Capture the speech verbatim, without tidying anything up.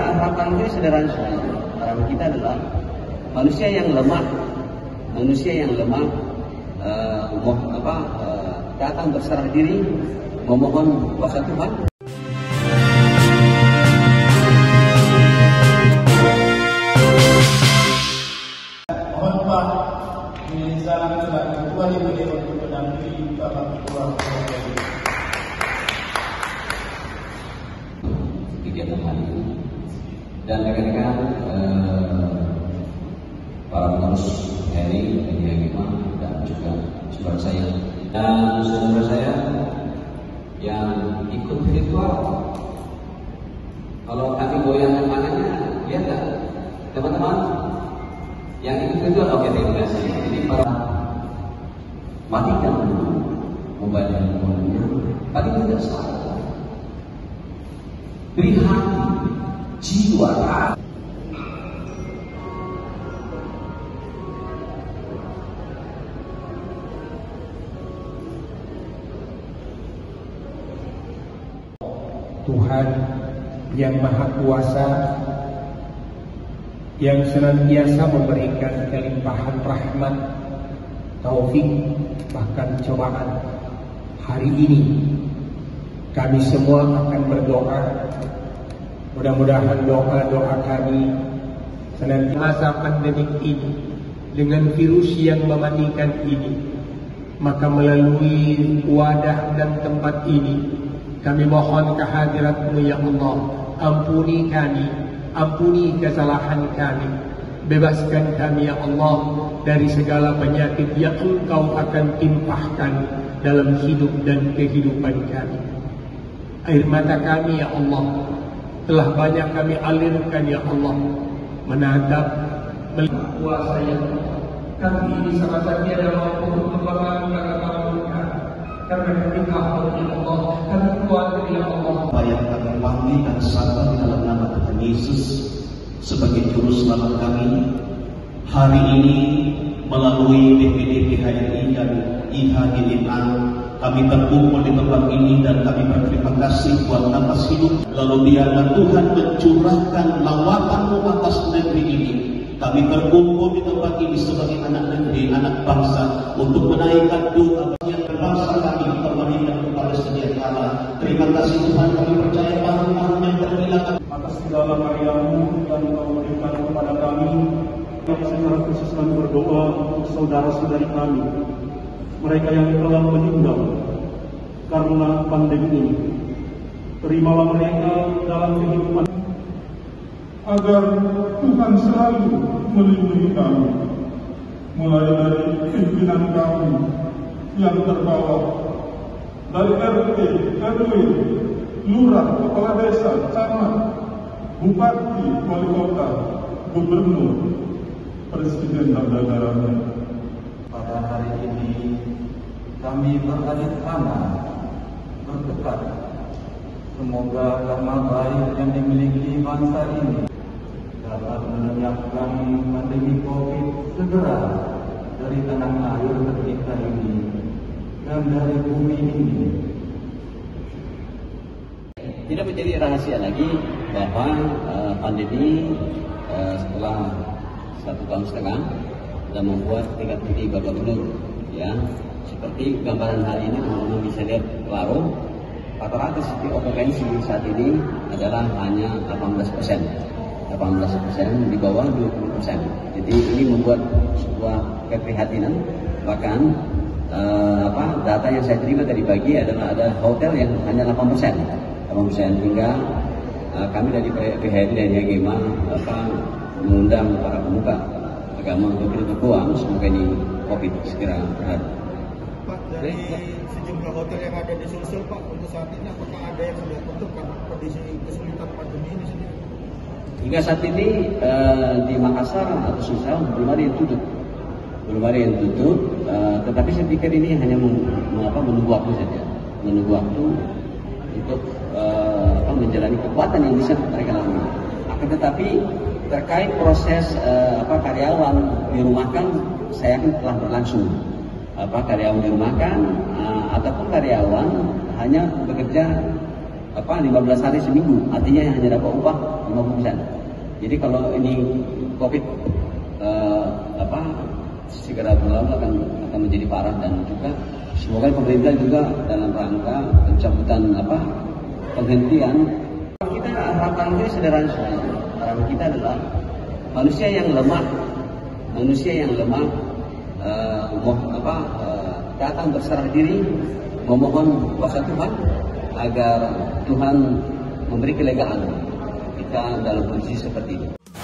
harapan kita sederhana. Harapan kita adalah manusia yang lemah, manusia yang lemah, uh, apa, uh, datang berserah diri, memohon kuasa Tuhan. Kegiatan hari ini dan rekan-rekan eh, para pengurus P H R I, I H G M A dan juga saudara saya dan saudara saya yang ikut virtual. Kalau kami goyang tangannya, lihat nggak teman-teman yang ikut virtual? Oke, terima kasih. Jadi para matikan dulu membaca bukunya, paling tidak salah. Beri hati, jiwa, raga. Tuhan yang Maha Kuasa, yang senantiasa memberikan kelimpahan rahmat, taufik, bahkan cobaan. Hari ini kami semua akan berdoa. Mudah-mudahan doa-doa kami senantiasa pandemi ini dengan virus yang mematikan ini. Maka melalui wadah dan tempat ini kami mohon kehadirat-Mu ya Allah. Ampuni kami, ampuni kesalahan kami. Bebaskan kami ya Allah dari segala penyakit yang Engkau akan timpahkan dalam hidup dan kehidupan kami. Air mata kami ya Allah telah banyak kami alirkan ya Allah, menatap melihat kuasa yang kami ini sama-sama tidak mampu untuk membangun kata-kata kami, karena kami takut ya Allah, kami khawatir ya Allah. Bayar kami panggil dan sabar dalam nama Tuhan Yesus sebagai juru selamat kami hari ini melalui D P D P H R I dan I H G M A. Kami terkumpul di tempat ini dan kami berterima kasih buat nafas hidup. Lalu biarlah Tuhan mencurahkan lawatan-Mu atas negeri ini. Kami berkumpul di tempat ini sebagai anak negeri, anak bangsa, untuk menaikkan doa yang berbangsa kami pemerintah kepada Sedia Allah. Terima kasih Tuhan, kami percaya baru-baru yang terhilang atas segala karya-Mu yang Kau berikan kepada kami. Kami secara khusus kami berdoa untuk saudara-saudari kami, mereka yang telah meninggal karena pandemi ini. Terimalah mereka dalam kehidupan, agar Tuhan selalu melindungi kami, mulai dari pimpinan kami yang terbawah, dari R T, R W, lurah, kepala desa, camat, bupati, wali kota, gubernur, presiden dan daerahnya. Pada hari ini kami beradik tanah, berdekat. Semoga karma baik yang dimiliki bangsa ini dapat melenyapkan pandemi COVID segera dari tanah air tercinta ini dan dari bumi ini. Tidak menjadi rahasia lagi bahwa eh, pandemi eh, setelah satu tahun setengah dan membuat tingkat tinggi babak belur, ya. Seperti gambaran hari ini, teman-teman bisa lihat larung, rata-rata sisi okupansi saat ini adalah hanya delapan belas persen, delapan belas persen di bawah dua puluh persen. Jadi ini membuat sebuah keprihatinan. Bahkan eh, apa, data yang saya terima dari pagi adalah ada hotel yang hanya delapan persen, delapan persen hingga eh, kami dari P H R I dan I H G M A apa mengundang para pemuka agama untuk kita berdoa semoga ini COVID segera berakhir. Dari sejumlah hotel yang ada di Sulsel Pak, untuk saat ini apakah ada yang sudah tutup karena kondisi kesulitan pandemi ini sendiri? Hingga saat ini eh, di Makassar atau Sulsel belum ada yang tutup, belum ada yang tutup. Eh, tetapi saya pikir ini hanya mengapa menunggu waktu saja, menunggu waktu untuk eh, apa, menjalani kekuatan yang bisa mereka lakukan. Akan tetapi terkait proses eh, apa karyawan dirumahkan, saya yakin telah berlangsung. Apa karyawan dirumahkan uh, ataupun karyawan hanya bekerja apa lima belas hari seminggu, artinya hanya dapat upah lima puluh persen. Jadi kalau ini COVID eh, apa segera berlalu akan akan menjadi parah, dan juga semoga pemerintah juga dalam rangka pencabutan apa penghentian. Kita harapan kita sederhana saja. Harapan kita adalah manusia yang lemah, manusia yang lemah eh, apa eh, datang berserah diri memohon kuasa Tuhan agar Tuhan memberi kelegaan kita dalam kondisi seperti ini.